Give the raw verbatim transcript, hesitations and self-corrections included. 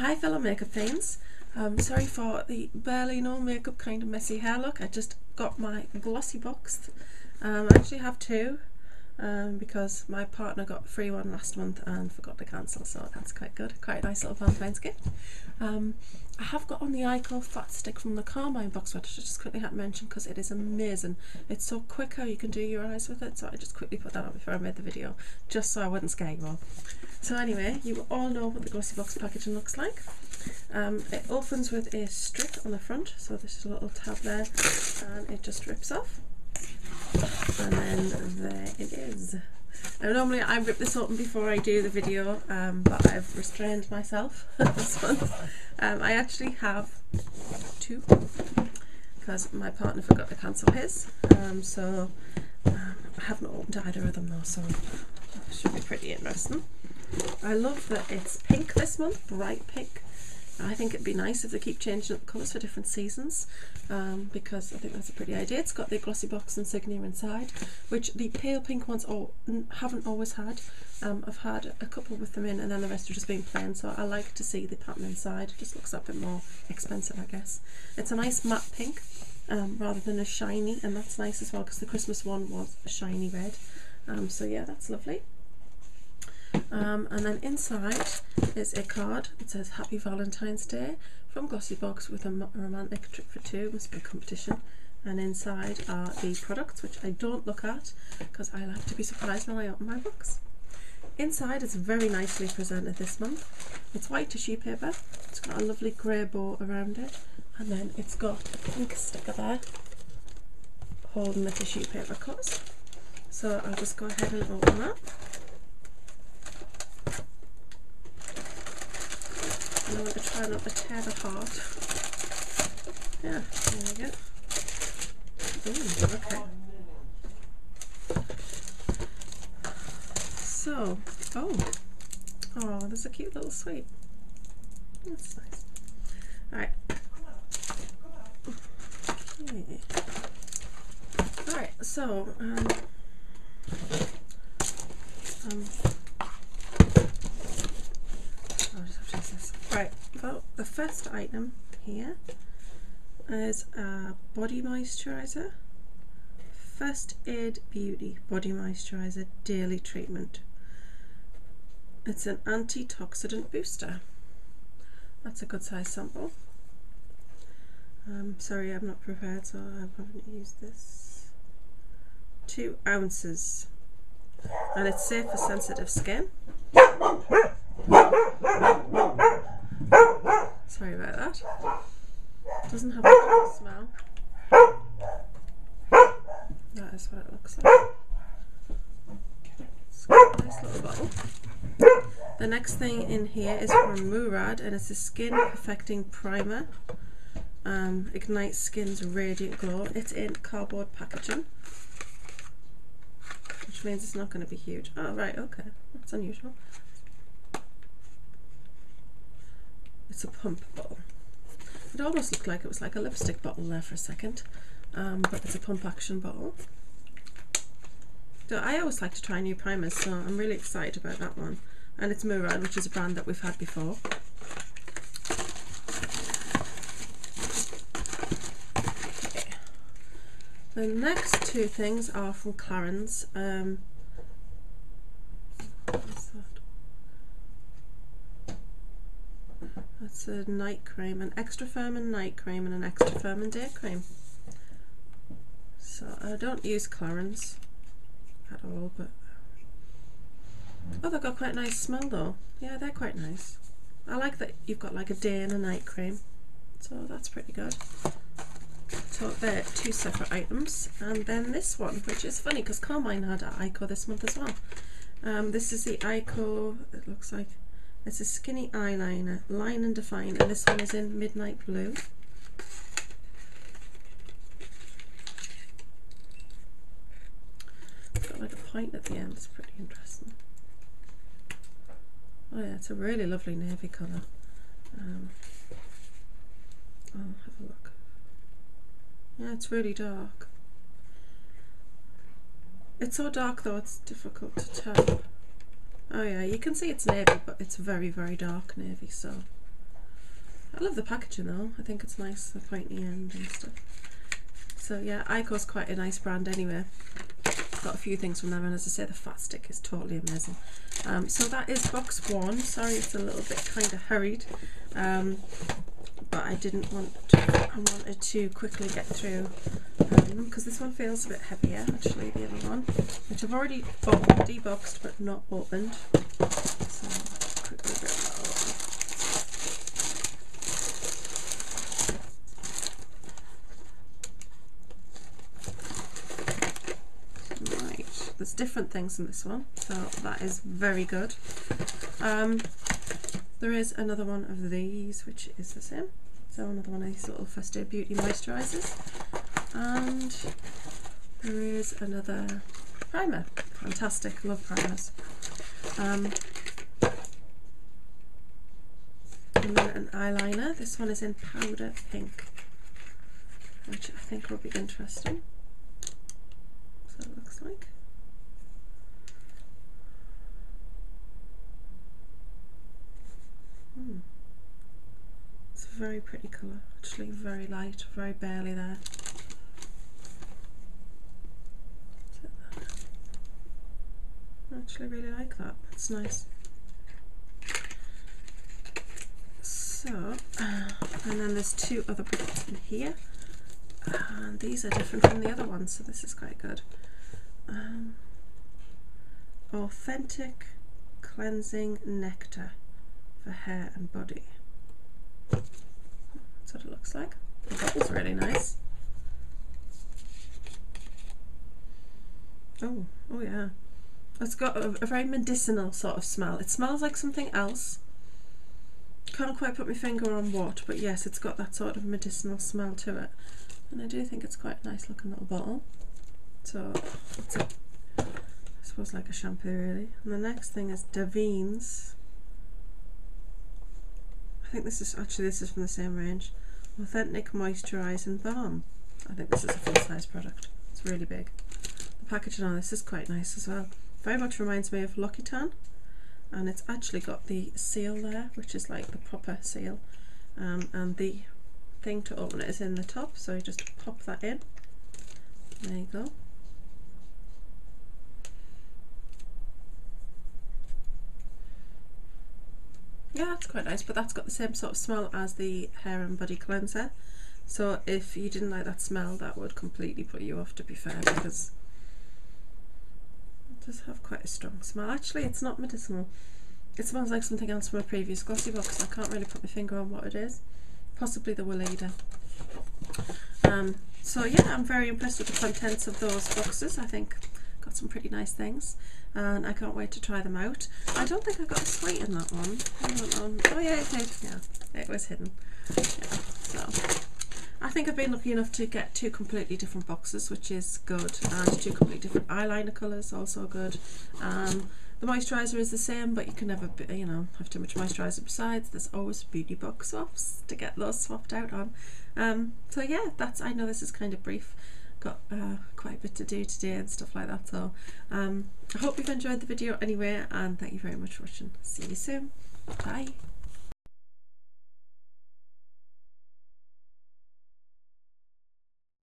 Hi fellow makeup fans, um, sorry for the barely no makeup kind of messy hair look. I just got my Glossybox. Um, I actually have two um, because my partner got a free one last month and forgot to cancel, so that's quite good, quite a nice little Valentine's gift. Um, I have got on the Eyeko fat stick from the Carmine box, which I just quickly had mentioned because it is amazing. It's so quick how you can do your eyes with it, so I just quickly put that on before I made the video just so I wouldn't scare you all. So anyway, you all know what the Glossybox packaging looks like. Um, it opens with a strip on the front, so there's a little tab there and it just rips off, and then there it is. Now normally I rip this open before I do the video, um, but I've restrained myself this month. Um, I actually have two because my partner forgot to cancel his, um, so um, I haven't opened either of them though, so it should be pretty interesting. I love that it's pink this month, bright pink. I think it'd be nice if they keep changing up the colours for different seasons, um, because I think that's a pretty idea. It's got the Glossybox insignia inside, which the pale pink ones all haven't always had. Um, I've had a couple with them in and then the rest have just been plain, so I like to see the pattern inside. It just looks a bit more expensive, I guess. It's a nice matte pink um, rather than a shiny, and that's nice as well because the Christmas one was a shiny red. Um, so yeah, that's lovely. Um, and then inside is a card that says Happy Valentine's Day from Glossybox with a romantic trip for two, must be a competition. And inside are the products, which I don't look at because I like to be surprised when I open my box. Inside is very nicely presented this month. It's white tissue paper, it's got a lovely grey bow around it, and then it's got a pink sticker there holding the tissue paper covers. So I'll just go ahead and open that. And I'm going to try not to tear the heart. Yeah, there we go. Ooh, okay. So, oh, oh, there's a cute little sweet. That's nice. Alright. Okay. Alright, so, um, um, right, well, the first item here is a body moisturiser, First Aid Beauty Body Moisturiser Daily Treatment. It's an antioxidant booster. That's a good size sample. Um, sorry, I'm not prepared, so I haven't used this. Two ounces, and it's safe for sensitive skin. Sorry about that. It doesn't have a smell. That is what it looks like. It's got a nice little bottle. The next thing in here is from Murad, and it's a skin perfecting primer. Um, ignites skin's radiant glow. It's in cardboard packaging, which means it's not going to be huge. Oh right, okay, that's unusual. It's a pump bottle. It almost looked like it was like a lipstick bottle there for a second, um, but it's a pump action bottle. So I always like to try new primers, so I'm really excited about that one. And it's Murad, which is a brand that we've had before. Okay. The next two things are from Clarins. Um, That's a night cream, an extra firm and night cream, and an extra firm and day cream. So I don't use Clarins at all, but oh, they've got quite a nice smell though. Yeah, they're quite nice. I like that you've got like a day and a night cream, so that's pretty good. So they're two separate items, and then this one, which is funny because Carmine had an Eyeko this month as well. Um, this is the Eyeko. It looks like. It's a skinny eyeliner, Line and Define, and this one is in Midnight Blue. It's got like a point at the end, it's pretty interesting. Oh yeah, it's a really lovely navy colour. Um, I'll have a look. Yeah, it's really dark. It's so dark though, it's difficult to tell. Oh yeah, you can see it's navy, but it's very, very dark navy, so I love the packaging though, I think it's nice, the pointy end and stuff. So yeah, Eyeko's quite a nice brand anyway. Got a few things from them, and as I say, the fat stick is totally amazing. Um, so that is box one. Sorry it's a little bit kind of hurried, um, but I didn't want to, I wanted to quickly get through them, because this one feels a bit heavier actually, the other one, which I've already bought, deboxed but not opened. So quickly bring that open. There's different things in this one, so that is very good. Um, there is another one of these which is the same, so another one of these little First Aid Beauty moisturisers, and there is another primer. Fantastic, love primers. Um, and then an eyeliner. This one is in powder pink, which I think will be interesting. So it looks like. Mm. It's a very pretty colour, actually very light, very barely there. I actually really like that, it's nice. So, uh, and then there's two other products in here, and these are different from the other ones, so this is quite good. Um, Authentic Cleansing Nectar for hair and body. That's what it looks like. The bottle's really nice. Oh, oh yeah. It's got a, a very medicinal sort of smell. It smells like something else. Can't quite put my finger on what, but yes, it's got that sort of medicinal smell to it. And I do think it's quite a nice looking little bottle. So it's, a, I suppose, like a shampoo really. And the next thing is Deveen's. I think this is actually this is from the same range. Authentic Moisturising Balm. I think this is a full-size product. It's really big. The packaging on this is quite nice as well. Very much reminds me of L'Occitane, and it's actually got the seal there, which is like the proper seal, um, and the thing to open it is in the top, so you just pop that in. There you go. Yeah, that's quite nice, but that's got the same sort of smell as the hair and body cleanser, so if you didn't like that smell, that would completely put you off, to be fair, because it does have quite a strong smell. Actually, it's not medicinal. It smells like something else from a previous Glossybox. I can't really put my finger on what it is. Possibly the Wool Eater. Um, so yeah, I'm very impressed with the contents of those boxes. I think got some pretty nice things, and I can't wait to try them out. I don't think I got a sweet in that one. On. Oh yeah, it did. Yeah, it was hidden. Yeah, so I think I've been lucky enough to get two completely different boxes, which is good, and two completely different eyeliner colours, also good. Um, the moisturiser is the same, but you can never, be, you know, have too much moisturiser. Besides, there's always beauty box swaps to get those swapped out on. Um, so yeah, that's. I know this is kind of brief. Got uh, quite a bit to do today and stuff like that, so um, I hope you've enjoyed the video anyway, and thank you very much for watching. See you soon. Bye.